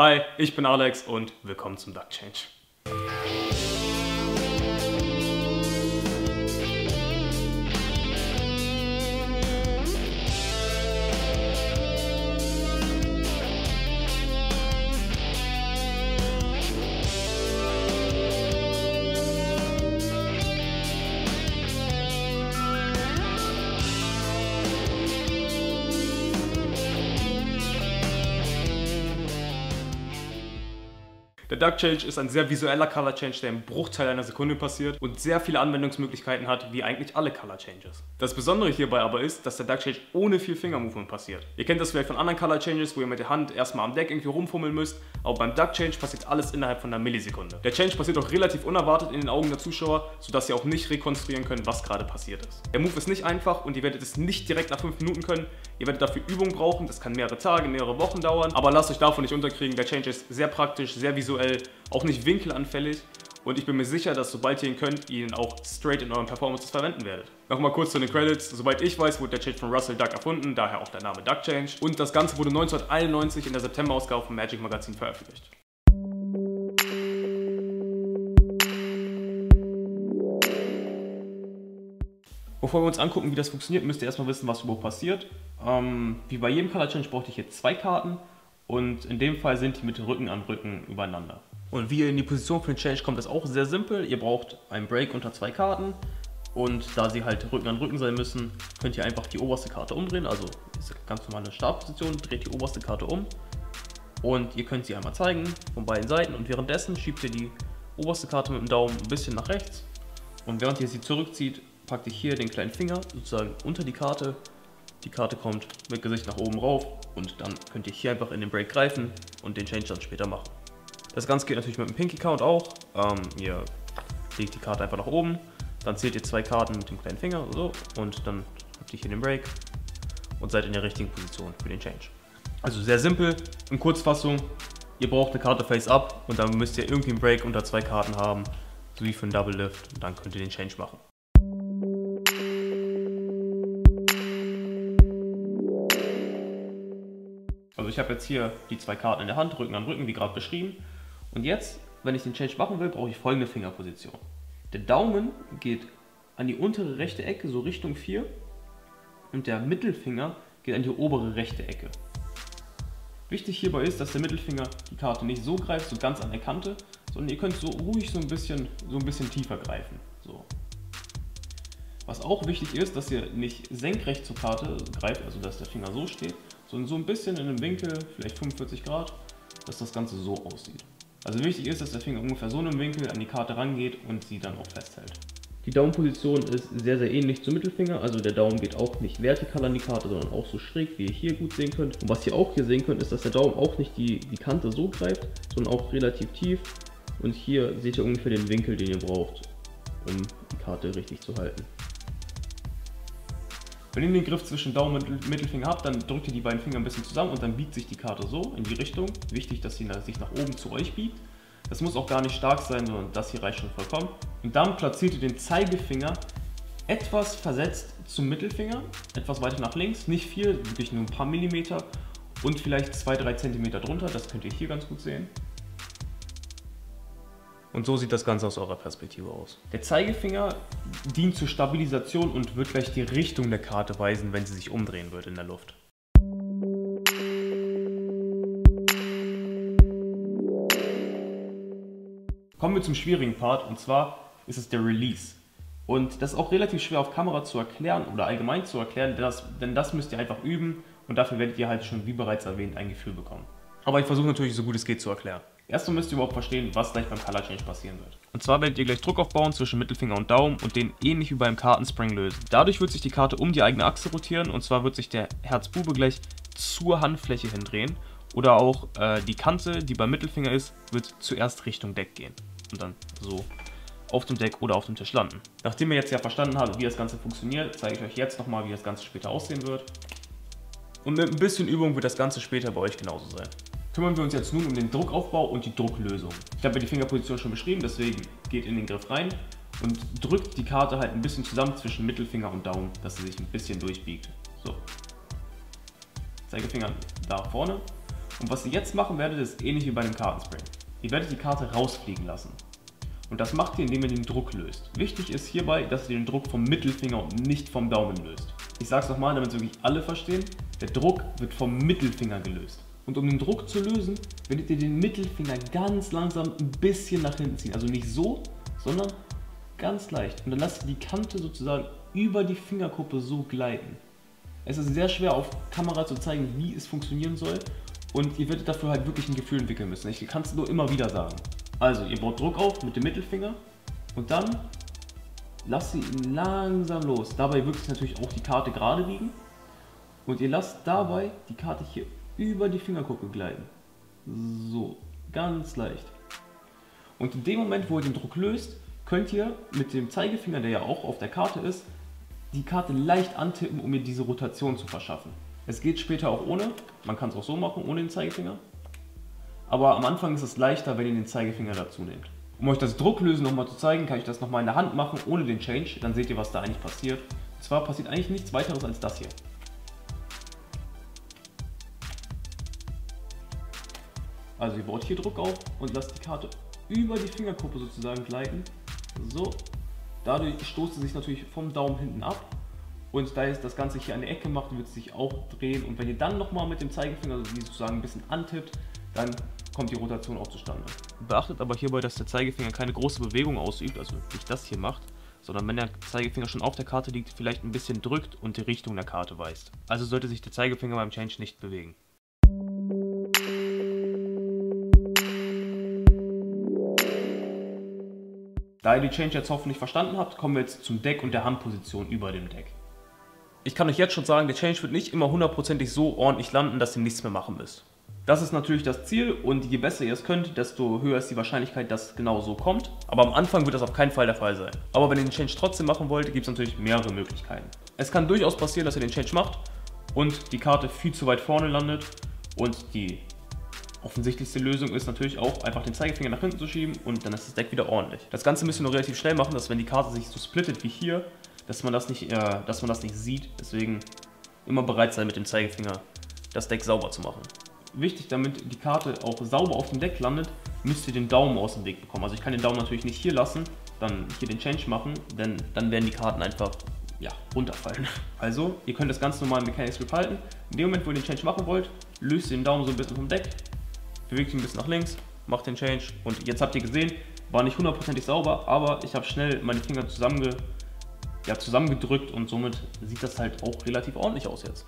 Hi, ich bin Alex und willkommen zum Duck Change. Der Duck Change ist ein sehr visueller Color Change, der im Bruchteil einer Sekunde passiert und sehr viele Anwendungsmöglichkeiten hat, wie eigentlich alle Color Changes. Das Besondere hierbei aber ist, dass der Duck Change ohne viel Fingermovement passiert. Ihr kennt das vielleicht von anderen Color Changes, wo ihr mit der Hand erstmal am Deck irgendwie rumfummeln müsst, aber beim Duck Change passiert alles innerhalb von einer Millisekunde. Der Change passiert auch relativ unerwartet in den Augen der Zuschauer, sodass ihr auch nicht rekonstruieren könnt, was gerade passiert ist. Der Move ist nicht einfach und ihr werdet es nicht direkt nach 5 Minuten können. Ihr werdet dafür Übung brauchen, das kann mehrere Tage, mehrere Wochen dauern, aber lasst euch davon nicht unterkriegen. Der Change ist sehr praktisch, sehr visuell, auch nicht winkelanfällig, und ich bin mir sicher, dass sobald ihr ihn könnt, ihr ihn auch straight in euren Performances verwenden werdet. Nochmal kurz zu den Credits. Soweit ich weiß, wurde der Change von Russell Duck erfunden, daher auch der Name Duck Change, und das Ganze wurde 1991 in der September-Ausgabe von Magic Magazine veröffentlicht. Bevor wir uns angucken, wie das funktioniert, müsst ihr erstmal wissen, was überhaupt passiert. Wie bei jedem Color Change brauchte ich hier 2 Karten. Und in dem Fall sind die mit Rücken an Rücken übereinander. Und wie ihr in die Position für den Change kommt, ist auch sehr simpel. Ihr braucht einen Break unter 2 Karten. Und da sie halt Rücken an Rücken sein müssen, könnt ihr einfach die oberste Karte umdrehen. Also ist eine ganz normale Startposition, dreht die oberste Karte um. Und ihr könnt sie einmal zeigen von beiden Seiten. Und währenddessen schiebt ihr die oberste Karte mit dem Daumen ein bisschen nach rechts. Und während ihr sie zurückzieht, packt ihr hier den kleinen Finger sozusagen unter die Karte. Die Karte kommt mit Gesicht nach oben rauf und dann könnt ihr hier einfach in den Break greifen und den Change dann später machen. Das Ganze geht natürlich mit dem Pinky Count auch. Ihr legt die Karte einfach nach oben, dann zählt ihr 2 Karten mit dem kleinen Finger so, und dann habt ihr hier den Break und seid in der richtigen Position für den Change. Also sehr simpel. In Kurzfassung, ihr braucht eine Karte face up und dann müsst ihr irgendwie einen Break unter 2 Karten haben, so wie für einen Double Lift, und dann könnt ihr den Change machen. Also ich habe jetzt hier die 2 Karten in der Hand, Rücken an Rücken, wie gerade beschrieben. Und jetzt, wenn ich den Change machen will, brauche ich folgende Fingerposition. Der Daumen geht an die untere rechte Ecke, so Richtung 4. Und der Mittelfinger geht an die obere rechte Ecke. Wichtig hierbei ist, dass der Mittelfinger die Karte nicht so greift, so ganz an der Kante, sondern ihr könnt so ruhig so ein bisschen tiefer greifen. So. Was auch wichtig ist, dass ihr nicht senkrecht zur Karte greift, also dass der Finger so steht, sondern so ein bisschen in einem Winkel, vielleicht 45 Grad, dass das Ganze so aussieht. Also wichtig ist, dass der Finger ungefähr so in einem Winkel an die Karte rangeht und sie dann auch festhält. Die Daumenposition ist sehr, sehr ähnlich zum Mittelfinger, also der Daumen geht auch nicht vertikal an die Karte, sondern auch so schräg, wie ihr hier gut sehen könnt. Und was ihr auch hier sehen könnt, ist, dass der Daumen auch nicht die Kante so greift, sondern auch relativ tief. Und hier seht ihr ungefähr den Winkel, den ihr braucht, um die Karte richtig zu halten. Wenn ihr den Griff zwischen Daumen und Mittelfinger habt, dann drückt ihr die beiden Finger ein bisschen zusammen und dann biegt sich die Karte so in die Richtung. Wichtig, dass sie sich nach oben zu euch biegt. Das muss auch gar nicht stark sein, sondern das hier reicht schon vollkommen. Und dann platziert ihr den Zeigefinger etwas versetzt zum Mittelfinger, etwas weiter nach links, nicht viel, wirklich nur ein paar Millimeter und vielleicht 2-3 Zentimeter drunter. Das könnt ihr hier ganz gut sehen. Und so sieht das Ganze aus eurer Perspektive aus. Der Zeigefinger dient zur Stabilisation und wird gleich die Richtung der Karte weisen, wenn sie sich umdrehen wird in der Luft. Kommen wir zum schwierigen Part, und zwar ist es der Release. Und das ist auch relativ schwer auf Kamera zu erklären oder allgemein zu erklären, denn das müsst ihr einfach üben und dafür werdet ihr halt schon, wie bereits erwähnt, ein Gefühl bekommen. Aber ich versuche natürlich, so gut es geht, zu erklären. Erstmal müsst ihr überhaupt verstehen, was gleich beim Color Change passieren wird. Und zwar werdet ihr gleich Druck aufbauen zwischen Mittelfinger und Daumen und den ähnlich wie beim Kartenspring lösen. Dadurch wird sich die Karte um die eigene Achse rotieren, und zwar wird sich der Herzbube gleich zur Handfläche hindrehen, oder auch die Kante, die beim Mittelfinger ist, wird zuerst Richtung Deck gehen und dann so auf dem Deck oder auf dem Tisch landen. Nachdem ihr jetzt ja verstanden habt, wie das Ganze funktioniert, zeige ich euch jetzt nochmal, wie das Ganze später aussehen wird. Und mit ein bisschen Übung wird das Ganze später bei euch genauso sein. Kümmern wir uns jetzt nun um den Druckaufbau und die Drucklösung. Ich habe ja die Fingerposition schon beschrieben, deswegen geht in den Griff rein und drückt die Karte halt ein bisschen zusammen zwischen Mittelfinger und Daumen, dass sie sich ein bisschen durchbiegt. So. Zeigefinger da vorne Und was ihr jetzt machen werdet, ist ähnlich wie bei einem Kartenspring. Ihr werdet die Karte rausfliegen lassen. Und das macht ihr, indem ihr den Druck löst. Wichtig ist hierbei, dass ihr den Druck vom Mittelfinger und nicht vom Daumen löst. Ich sage es nochmal, damit es wirklich alle verstehen. Der Druck wird vom Mittelfinger gelöst. Und um den Druck zu lösen, werdet ihr den Mittelfinger ganz langsam ein bisschen nach hinten ziehen. Also nicht so, sondern ganz leicht. Und dann lasst ihr die Kante sozusagen über die Fingerkuppe so gleiten. Es ist sehr schwer auf Kamera zu zeigen, wie es funktionieren soll. Und ihr werdet dafür halt wirklich ein Gefühl entwickeln müssen. Ich kann es nur immer wieder sagen. Also ihr baut Druck auf mit dem Mittelfinger und dann lasst ihr ihn langsam los. Dabei wirkt es natürlich auch die Karte gerade liegen. Und ihr lasst dabei die Karte hier über die Fingerkuppe gleiten. So, ganz leicht. Und in dem Moment, wo ihr den Druck löst, könnt ihr mit dem Zeigefinger, der ja auch auf der Karte ist, die Karte leicht antippen, um ihr diese Rotation zu verschaffen. Es geht später auch ohne, man kann es auch so machen, ohne den Zeigefinger. Aber am Anfang ist es leichter, wenn ihr den Zeigefinger dazu nehmt. Um euch das Drucklösen nochmal zu zeigen, kann ich das nochmal in der Hand machen, ohne den Change. Dann seht ihr, was da eigentlich passiert. Und zwar passiert eigentlich nichts weiteres als das hier. Also ihr baut hier Druck auf und lasst die Karte über die Fingerkuppe sozusagen gleiten. So, dadurch stoßt sie sich natürlich vom Daumen hinten ab. Und da ihr das Ganze hier an der Ecke macht, wird es sich auch drehen. Und wenn ihr dann nochmal mit dem Zeigefinger sozusagen ein bisschen antippt, dann kommt die Rotation auch zustande. Beachtet aber hierbei, dass der Zeigefinger keine große Bewegung ausübt, also nicht das hier macht, sondern wenn der Zeigefinger schon auf der Karte liegt, vielleicht ein bisschen drückt und die Richtung der Karte weist. Also sollte sich der Zeigefinger beim Change nicht bewegen. Da ihr die Change jetzt hoffentlich verstanden habt, kommen wir jetzt zum Deck und der Handposition über dem Deck. Ich kann euch jetzt schon sagen, der Change wird nicht immer hundertprozentig so ordentlich landen, dass ihr nichts mehr machen müsst. Das ist natürlich das Ziel und je besser ihr es könnt, desto höher ist die Wahrscheinlichkeit, dass genau so kommt. Aber am Anfang wird das auf keinen Fall der Fall sein. Aber wenn ihr den Change trotzdem machen wollt, gibt es natürlich mehrere Möglichkeiten. Es kann durchaus passieren, dass ihr den Change macht und die Karte viel zu weit vorne landet und die offensichtlichste Lösung ist natürlich auch, einfach den Zeigefinger nach hinten zu schieben und dann ist das Deck wieder ordentlich. Das Ganze müsst ihr nur relativ schnell machen, dass wenn die Karte sich so splittet wie hier, dass man das nicht sieht. Deswegen immer bereit sein, mit dem Zeigefinger das Deck sauber zu machen. Wichtig, damit die Karte auch sauber auf dem Deck landet, müsst ihr den Daumen aus dem Weg bekommen. Also ich kann den Daumen natürlich nicht hier lassen, dann hier den Change machen, denn dann werden die Karten einfach runterfallen. Also ihr könnt das ganz normal im Mechanics Grip halten. In dem Moment, wo ihr den Change machen wollt, löst ihr den Daumen so ein bisschen vom Deck, bewegt ihn ein bisschen nach links, macht den Change und jetzt habt ihr gesehen, war nicht hundertprozentig sauber, aber ich habe schnell meine Finger zusammengedrückt und somit sieht das halt auch relativ ordentlich aus jetzt.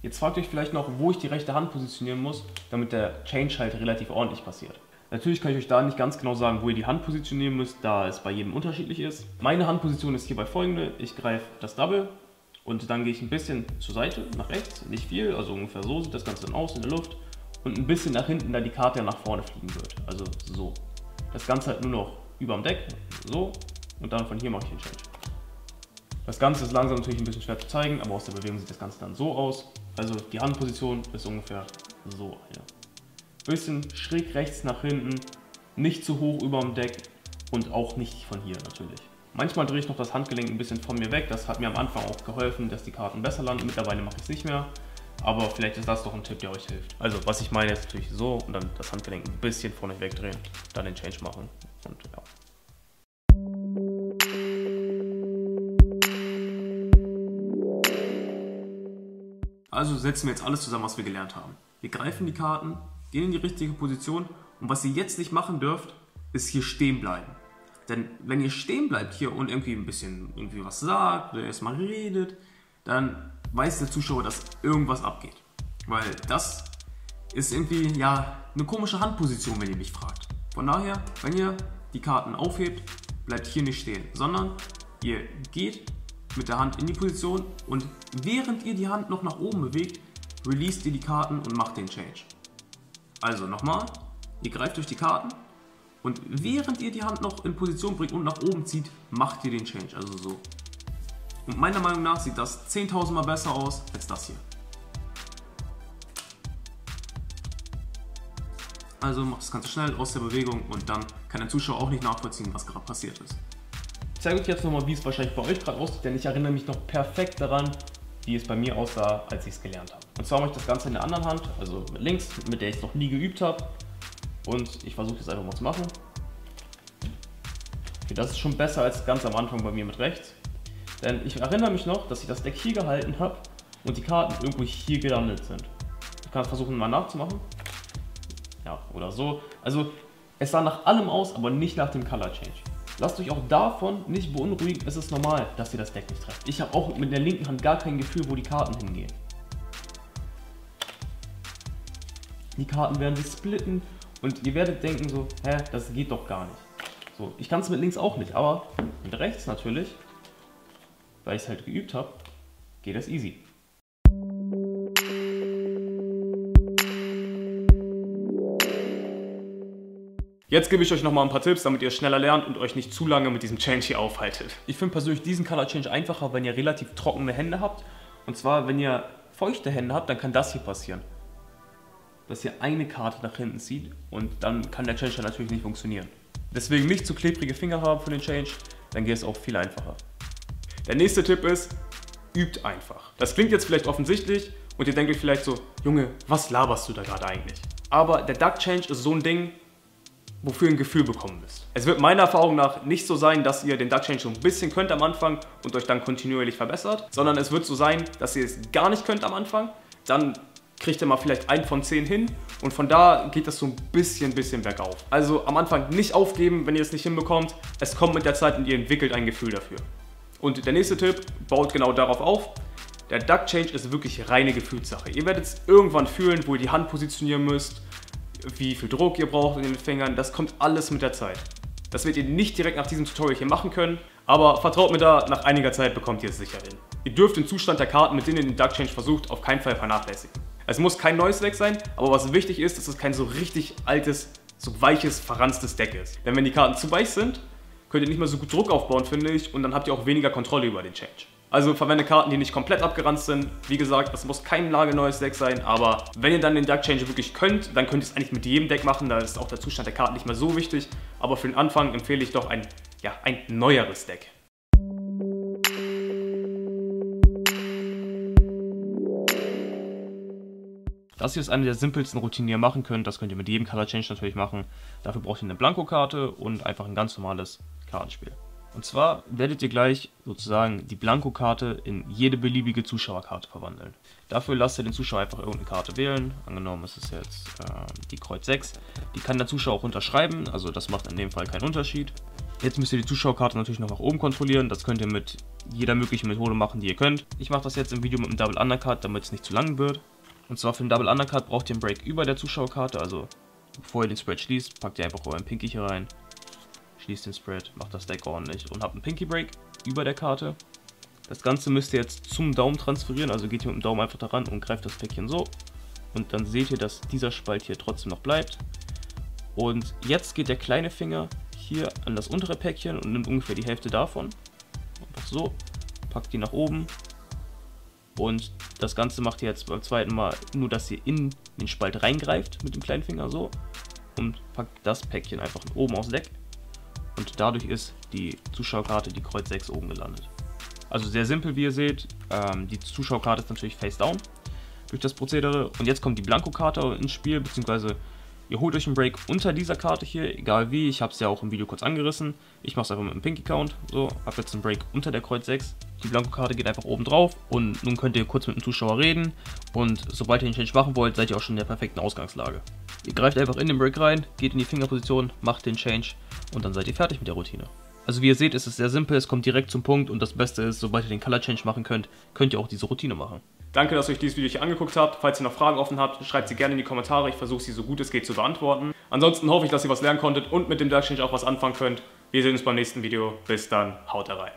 Jetzt fragt euch vielleicht noch, wo ich die rechte Hand positionieren muss, damit der Change halt relativ ordentlich passiert. Natürlich kann ich euch da nicht ganz genau sagen, wo ihr die Hand positionieren müsst, da es bei jedem unterschiedlich ist. Meine Handposition ist hierbei folgende, ich greife das Double. Und dann gehe ich ein bisschen zur Seite, nach rechts, nicht viel, also ungefähr so sieht das Ganze dann aus in der Luft. Und ein bisschen nach hinten, da die Karte ja nach vorne fliegen wird, also so. Das Ganze halt nur noch überm Deck, so, und dann von hier mache ich den Change. Das Ganze ist langsam natürlich ein bisschen schwer zu zeigen, aber aus der Bewegung sieht das Ganze dann so aus. Also die Handposition ist ungefähr so eine. Bisschen schräg rechts nach hinten, nicht zu hoch überm Deck und auch nicht von hier natürlich. Manchmal drehe ich noch das Handgelenk ein bisschen von mir weg, das hat mir am Anfang auch geholfen, dass die Karten besser landen. Mittlerweile mache ich es nicht mehr, aber vielleicht ist das doch ein Tipp, der euch hilft. Also was ich meine ist natürlich so und dann das Handgelenk ein bisschen von euch wegdrehen, dann den Change machen und ja. Also setzen wir jetzt alles zusammen, was wir gelernt haben. Wir greifen die Karten, gehen in die richtige Position und was ihr jetzt nicht machen dürft, ist hier stehen bleiben. Denn wenn ihr stehen bleibt hier und irgendwie ein bisschen was sagt oder erstmal redet, dann weiß der Zuschauer, dass irgendwas abgeht. Weil das ist irgendwie ja eine komische Handposition, wenn ihr mich fragt. Von daher, wenn ihr die Karten aufhebt, bleibt hier nicht stehen, sondern ihr geht mit der Hand in die Position und während ihr die Hand noch nach oben bewegt, released ihr die Karten und macht den Change. Also nochmal, ihr greift durch die Karten und während ihr die Hand noch in Position bringt und nach oben zieht, macht ihr den Change, also so. Und meiner Meinung nach sieht das 10.000 Mal besser aus als das hier. Also macht das Ganze schnell aus der Bewegung und dann kann der Zuschauer auch nicht nachvollziehen, was gerade passiert ist. Ich zeige euch jetzt nochmal, wie es wahrscheinlich bei euch gerade aussieht, denn ich erinnere mich noch perfekt daran, wie es bei mir aussah, als ich es gelernt habe. Und zwar mache ich das Ganze in der anderen Hand, also mit links, mit der ich es noch nie geübt habe. Und ich versuche jetzt einfach mal zu machen. Okay, das ist schon besser als ganz am Anfang bei mir mit rechts. Denn ich erinnere mich noch, dass ich das Deck hier gehalten habe und die Karten irgendwo hier gelandet sind. Ich kann es versuchen mal nachzumachen. Ja, oder so. Also es sah nach allem aus, aber nicht nach dem Color Change. Lasst euch auch davon nicht beunruhigen, es ist normal, dass ihr das Deck nicht trefft. Ich habe auch mit der linken Hand gar kein Gefühl, wo die Karten hingehen. Die Karten werden sich splitten und ihr werdet denken so, hä, das geht doch gar nicht. So, ich kann es mit links auch nicht, aber mit rechts natürlich, weil ich es halt geübt habe, geht das easy. Jetzt gebe ich euch nochmal ein paar Tipps, damit ihr schneller lernt und euch nicht zu lange mit diesem Change hier aufhaltet. Ich finde persönlich diesen Color Change einfacher, wenn ihr relativ trockene Hände habt. Und zwar, wenn ihr feuchte Hände habt, dann kann das hier passieren. Dass ihr eine Karte nach hinten zieht und dann kann der Change dann natürlich nicht funktionieren. Deswegen nicht zu klebrige Finger haben für den Change, dann geht es auch viel einfacher. Der nächste Tipp ist, übt einfach. Das klingt jetzt vielleicht offensichtlich und ihr denkt euch vielleicht so, Junge, was laberst du da gerade eigentlich? Aber der Duck Change ist so ein Ding, wofür ihr ein Gefühl bekommen müsst. Es wird meiner Erfahrung nach nicht so sein, dass ihr den Duck Change so ein bisschen könnt am Anfang und euch dann kontinuierlich verbessert, sondern es wird so sein, dass ihr es gar nicht könnt am Anfang, dann kriegt ihr mal vielleicht 1 von 10 hin und von da geht das so ein bisschen bergauf. Also am Anfang nicht aufgeben, wenn ihr es nicht hinbekommt, es kommt mit der Zeit und ihr entwickelt ein Gefühl dafür. Und der nächste Tipp baut genau darauf auf. Der Duck Change ist wirklich reine Gefühlssache. Ihr werdet es irgendwann fühlen, wo ihr die Hand positionieren müsst, wie viel Druck ihr braucht in den Fingern, das kommt alles mit der Zeit. Das werdet ihr nicht direkt nach diesem Tutorial hier machen können, aber vertraut mir da, nach einiger Zeit bekommt ihr es sicher hin. Ihr dürft den Zustand der Karten, mit denen ihr den Duck Change versucht, auf keinen Fall vernachlässigen. Es muss kein neues Deck sein, aber was wichtig ist, dass es kein so richtig altes, so weiches, verranztes Deck ist. Denn wenn die Karten zu weich sind, könnt ihr nicht mehr so gut Druck aufbauen, finde ich, und dann habt ihr auch weniger Kontrolle über den Change. Also verwende Karten, die nicht komplett abgeranzt sind. Wie gesagt, das muss kein nagelneues Deck sein, aber wenn ihr dann den Duck Change wirklich könnt, dann könnt ihr es eigentlich mit jedem Deck machen, da ist auch der Zustand der Karten nicht mehr so wichtig. Aber für den Anfang empfehle ich doch ein neueres Deck. Das hier ist eine der simpelsten Routinen, die ihr machen könnt. Das könnt ihr mit jedem Color Change natürlich machen. Dafür braucht ihr eine Blankokarte und einfach ein ganz normales Kartenspiel. Und zwar werdet ihr gleich sozusagen die Blankokarte in jede beliebige Zuschauerkarte verwandeln. Dafür lasst ihr den Zuschauer einfach irgendeine Karte wählen. Angenommen, es ist jetzt die Kreuz 6. Die kann der Zuschauer auch unterschreiben, also das macht in dem Fall keinen Unterschied. Jetzt müsst ihr die Zuschauerkarte natürlich noch nach oben kontrollieren. Das könnt ihr mit jeder möglichen Methode machen, die ihr könnt. Ich mache das jetzt im Video mit einem Double Undercut, damit es nicht zu lang wird. Und zwar für den Double Undercut braucht ihr einen Break über der Zuschauerkarte. Also bevor ihr den Spread schließt, packt ihr einfach euren Pinky hier rein. Schließt den Spread, macht das Deck ordentlich und habt einen Pinky Break über der Karte. Das Ganze müsst ihr jetzt zum Daumen transferieren, also geht ihr mit dem Daumen einfach daran und greift das Päckchen so. Und dann seht ihr, dass dieser Spalt hier trotzdem noch bleibt. Und jetzt geht der kleine Finger hier an das untere Päckchen und nimmt ungefähr die Hälfte davon. Einfach so, packt die nach oben. Und das Ganze macht ihr jetzt beim zweiten Mal nur, dass ihr in den Spalt reingreift mit dem kleinen Finger so. Und packt das Päckchen einfach oben aufs Deck. Und dadurch ist die Zuschauerkarte, die Kreuz 6, oben gelandet. Also sehr simpel, wie ihr seht. Die Zuschauerkarte ist natürlich face down durch das Prozedere. Und jetzt kommt die Blankokarte ins Spiel, beziehungsweise ihr holt euch einen Break unter dieser Karte hier, egal wie. Ich habe es ja auch im Video kurz angerissen. Ich mache es einfach mit dem Pinky Count. So, habe jetzt einen Break unter der Kreuz 6. Die Blankokarte geht einfach oben drauf und nun könnt ihr kurz mit dem Zuschauer reden. Und sobald ihr den Change machen wollt, seid ihr auch schon in der perfekten Ausgangslage. Ihr greift einfach in den Break rein, geht in die Fingerposition, macht den Change und dann seid ihr fertig mit der Routine. Also wie ihr seht, ist es sehr simpel, es kommt direkt zum Punkt und das Beste ist, sobald ihr den Color Change machen könnt, könnt ihr auch diese Routine machen. Danke, dass ihr euch dieses Video hier angeguckt habt. Falls ihr noch Fragen offen habt, schreibt sie gerne in die Kommentare. Ich versuche sie so gut es geht zu beantworten. Ansonsten hoffe ich, dass ihr was lernen konntet und mit dem Duck Change auch was anfangen könnt. Wir sehen uns beim nächsten Video. Bis dann, haut rein.